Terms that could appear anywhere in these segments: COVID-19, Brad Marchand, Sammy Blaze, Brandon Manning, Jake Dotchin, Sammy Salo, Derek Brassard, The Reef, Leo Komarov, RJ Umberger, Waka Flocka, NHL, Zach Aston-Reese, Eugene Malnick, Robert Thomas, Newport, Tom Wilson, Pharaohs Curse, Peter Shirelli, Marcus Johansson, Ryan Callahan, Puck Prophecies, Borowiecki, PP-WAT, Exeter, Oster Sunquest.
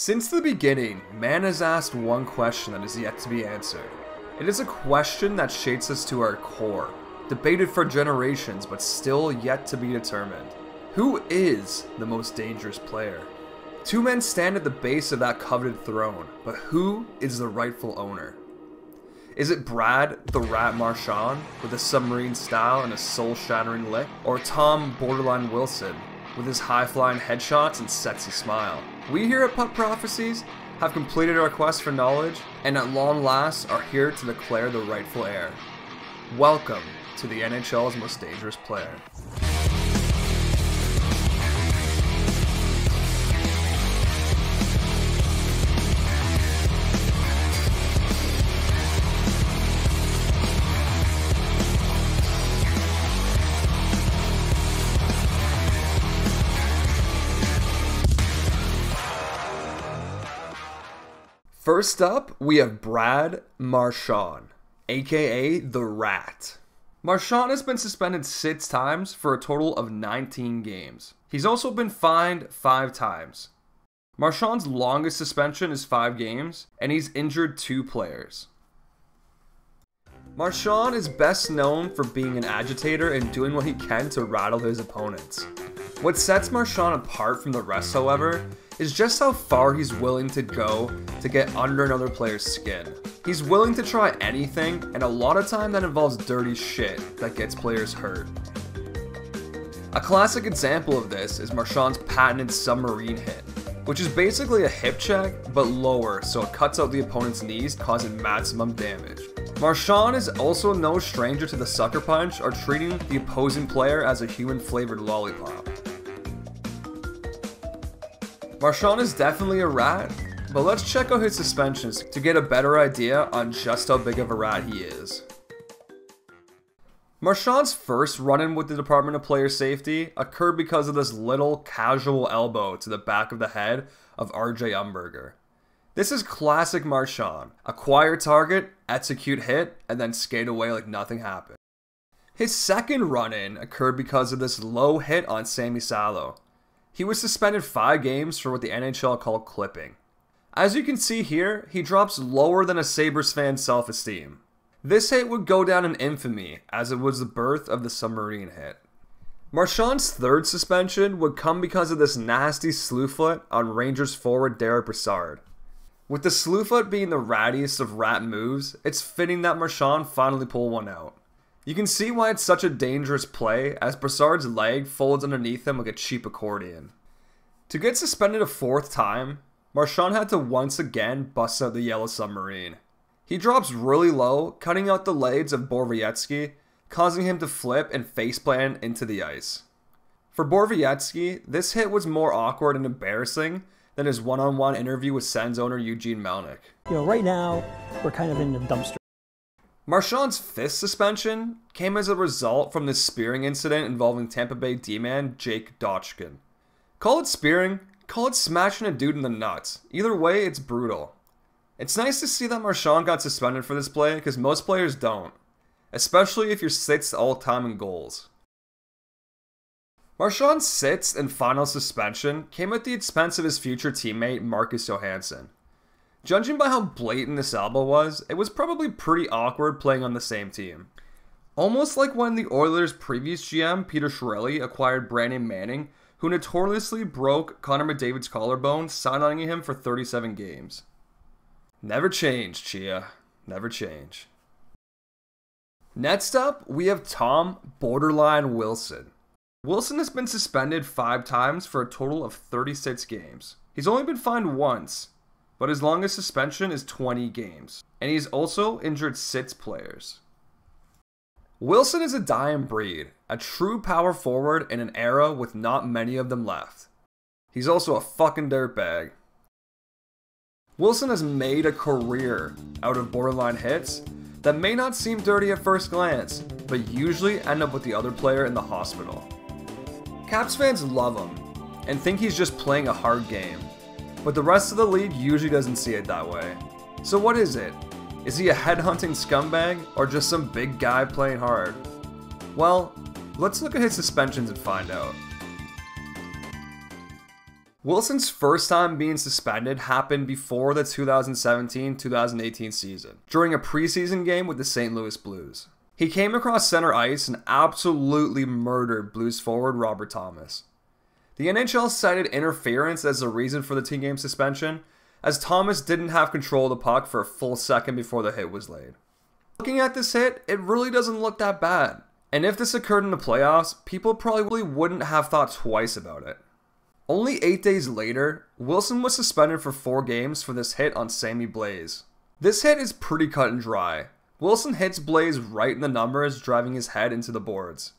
Since the beginning, man has asked one question that is yet to be answered. It is a question that shakes us to our core, debated for generations but still yet to be determined. Who is the most dangerous player? Two men stand at the base of that coveted throne, but who is the rightful owner? Is it Brad the Rat Marchand with a submarine style and a soul-shattering lick, or Tom Borderline Wilson with his high-flying headshots and sexy smile? We here at Puck Prophecies have completed our quest for knowledge, and at long last are here to declare the rightful heir. Welcome to the NHL's most dangerous player. First up, we have Brad Marchand, aka The Rat. Marchand has been suspended 6 times for a total of 19 games. He's also been fined 5 times. Marchand's longest suspension is 5 games, and he's injured 2 players. Marchand is best known for being an agitator and doing what he can to rattle his opponents. What sets Marchand apart from the rest, however, is just how far he's willing to go to get under another player's skin. He's willing to try anything, and a lot of time that involves dirty shit that gets players hurt. A classic example of this is Marchand's patented submarine hit, which is basically a hip check, but lower, so it cuts out the opponent's knees, causing maximum damage. Marchand is also no stranger to the sucker punch or treating the opposing player as a human-flavored lollipop. Marchand is definitely a rat, but let's check out his suspensions to get a better idea on just how big of a rat he is. Marchand's first run-in with the Department of Player Safety occurred because of this little casual elbow to the back of the head of RJ Umberger. This is classic Marchand: acquire target, execute hit, and then skate away like nothing happened. His second run-in occurred because of this low hit on Sammy Salo. He was suspended 5 games for what the NHL called clipping. As you can see here, he drops lower than a Sabres fan's self-esteem. This hit would go down in infamy, as it was the birth of the submarine hit. Marchand's third suspension would come because of this nasty slewfoot on Rangers forward Derek Brassard. With the slewfoot being the rattiest of rat moves, it's fitting that Marchand finally pulled one out. You can see why it's such a dangerous play, as Brassard's leg folds underneath him like a cheap accordion. To get suspended a 4th time, Marchand had to once again bust out the yellow submarine. He drops really low, cutting out the legs of Borowiecki, causing him to flip and faceplant into the ice. For Borowiecki, this hit was more awkward and embarrassing than his one-on-one interview with Sens owner Eugene Malnick. You know, right now, we're kind of in the dumpster. Marchand's 5th suspension came as a result from this spearing incident involving Tampa Bay D-man Jake Dotchin. Call it spearing, call it smashing a dude in the nuts. Either way, it's brutal. It's nice to see that Marchand got suspended for this play, because most players don't, especially if you're 6th all-time in goals. Marchand's 6th and final suspension came at the expense of his future teammate Marcus Johansson. Judging by how blatant this elbow was, it was probably pretty awkward playing on the same team. Almost like when the Oilers' previous GM, Peter Shirelli, acquired Brandon Manning, who notoriously broke Connor McDavid's collarbone, signing him for 37 games. Never change, Chia. Never change. Next up, we have Tom Borderline Wilson. Wilson has been suspended 5 times for a total of 36 games. He's only been fined once, but his longest suspension is 20 games, and he's also injured 6 players. Wilson is a dying breed, a true power forward in an era with not many of them left. He's also a fucking dirtbag. Wilson has made a career out of borderline hits that may not seem dirty at first glance, but usually end up with the other player in the hospital. Caps fans love him and think he's just playing a hard game, but the rest of the league usually doesn't see it that way. So what is it? Is he a headhunting scumbag, or just some big guy playing hard? Well, let's look at his suspensions and find out. Wilson's first time being suspended happened before the 2017-2018 season, during a preseason game with the St. Louis Blues. He came across center ice and absolutely murdered Blues forward Robert Thomas. The NHL cited interference as the reason for the two-game suspension, as Thomas didn't have control of the puck for a full second before the hit was laid. Looking at this hit, it really doesn't look that bad. And if this occurred in the playoffs, people probably wouldn't have thought twice about it. Only 8 days later, Wilson was suspended for 4 games for this hit on Sammy Blaze. This hit is pretty cut and dry. Wilson hits Blaze right in the numbers, driving his head into the boards.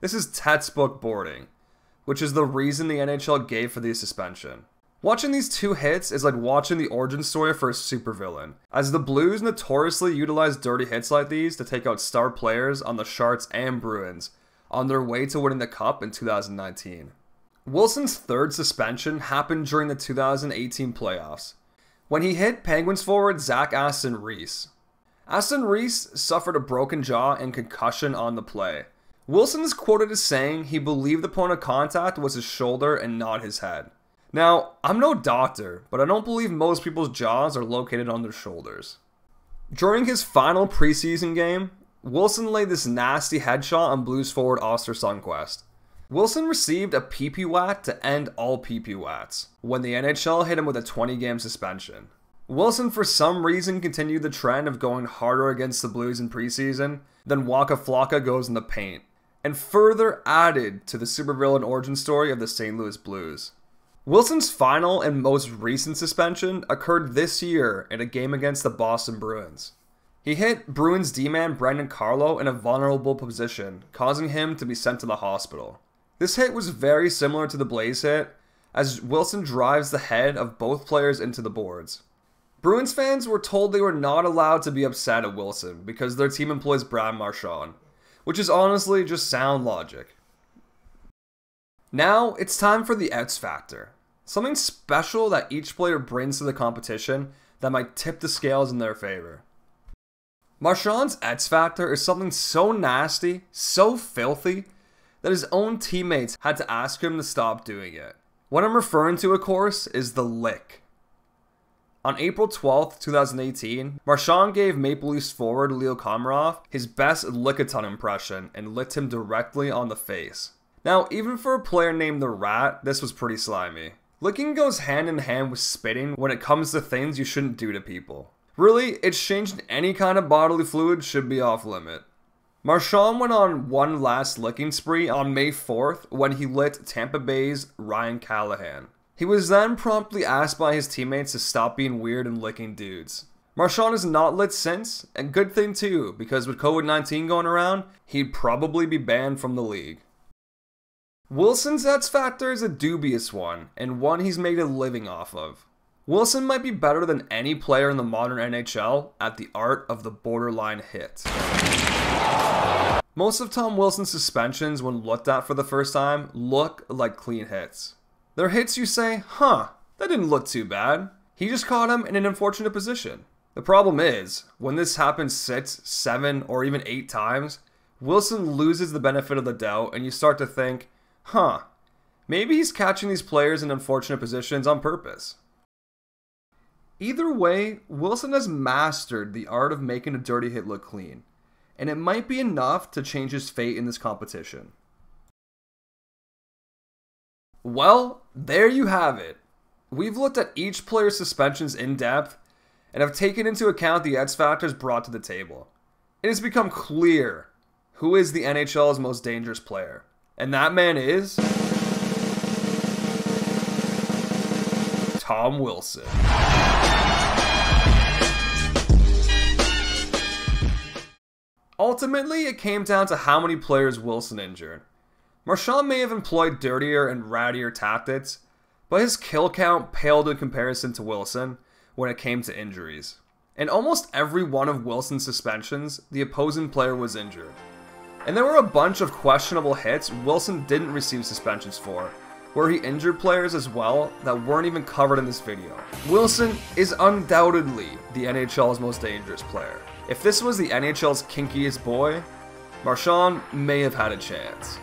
This is textbook boarding, which is the reason the NHL gave for the suspension. Watching these two hits is like watching the origin story for a supervillain, as the Blues notoriously utilize dirty hits like these to take out star players on the Sharks and Bruins on their way to winning the Cup in 2019. Wilson's third suspension happened during the 2018 playoffs, when he hit Penguins forward Zach Aston-Reese. Aston-Reese suffered a broken jaw and concussion on the play. Wilson is quoted as saying he believed the point of contact was his shoulder and not his head. Now, I'm no doctor, but I don't believe most people's jaws are located on their shoulders. During his final preseason game, Wilson laid this nasty headshot on Blues forward Oster Sunquest. Wilson received a PP-WAT to end all PP-WATs when the NHL hit him with a 20-game suspension. Wilson for some reason continued the trend of going harder against the Blues in preseason, then Waka Flocka goes in the paint, and further added to the supervillain origin story of the St. Louis Blues. Wilson's final and most recent suspension occurred this year in a game against the Boston Bruins. He hit Bruins D-man Brandon Carlo in a vulnerable position, causing him to be sent to the hospital. This hit was very similar to the Blaze hit, as Wilson drives the head of both players into the boards. Bruins fans were told they were not allowed to be upset at Wilson because their team employs Brad Marchand, which is honestly just sound logic. Now it's time for the X Factor, something special that each player brings to the competition that might tip the scales in their favor. Marchand's X Factor is something so nasty, so filthy, that his own teammates had to ask him to stop doing it. What I'm referring to, of course, is the lick. On April 12th, 2018, Marchand gave Maple Leafs forward Leo Komarov his best lick-a-ton impression and licked him directly on the face. Now, even for a player named the Rat, this was pretty slimy. Licking goes hand in hand with spitting when it comes to things you shouldn't do to people. Really, it's changed any kind of bodily fluid should be off limit. Marchand went on one last licking spree on May 4th when he licked Tampa Bay's Ryan Callahan. He was then promptly asked by his teammates to stop being weird and licking dudes. Marchand has not licked since, and good thing too, because with COVID-19 going around, he'd probably be banned from the league. Wilson's X Factor is a dubious one, and one he's made a living off of. Wilson might be better than any player in the modern NHL at the art of the borderline hit. Most of Tom Wilson's suspensions, when looked at for the first time, look like clean hits. They're hits you say, huh, that didn't look too bad. He just caught him in an unfortunate position. The problem is, when this happens 6, 7, or even 8 times, Wilson loses the benefit of the doubt and you start to think, huh, maybe he's catching these players in unfortunate positions on purpose. Either way, Wilson has mastered the art of making a dirty hit look clean, and it might be enough to change his fate in this competition. Well, there you have it. We've looked at each player's suspensions in depth, and have taken into account the X factors brought to the table. It has become clear who is the NHL's most dangerous player, and that man is Tom Wilson. Ultimately, it came down to how many players Wilson injured. Marchand may have employed dirtier and rattier tactics, but his kill count paled in comparison to Wilson when it came to injuries. In almost every one of Wilson's suspensions, the opposing player was injured. And there were a bunch of questionable hits Wilson didn't receive suspensions for, where he injured players as well that weren't even covered in this video. Wilson is undoubtedly the NHL's most dangerous player. If this was the NHL's kinkiest boy, Marchand may have had a chance.